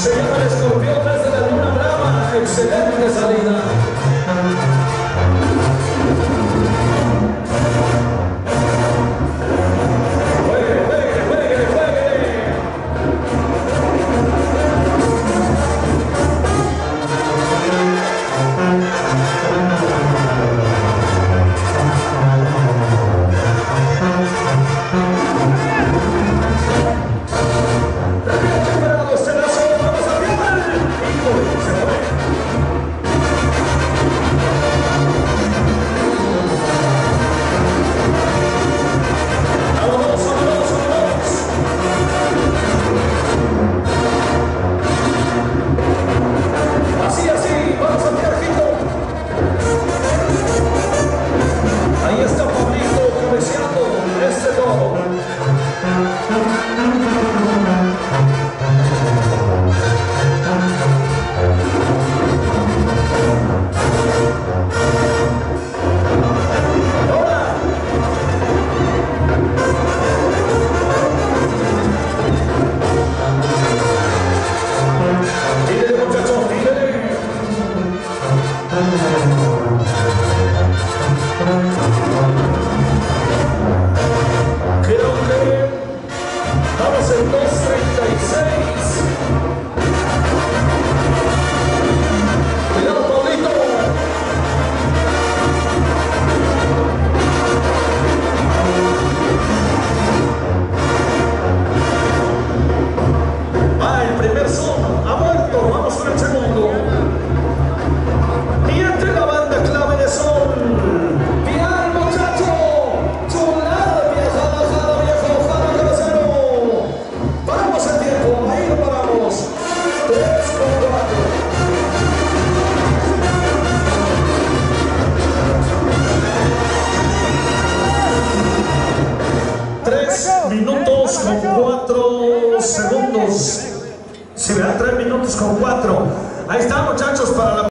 Se llama el escorpión desde la Luna Brava, excelente salida. Juegue, juegue, juegue, juegue. 3 minutos con 4 segundos. Se verá 3 minutos con 4. Ahí está, muchachos, para la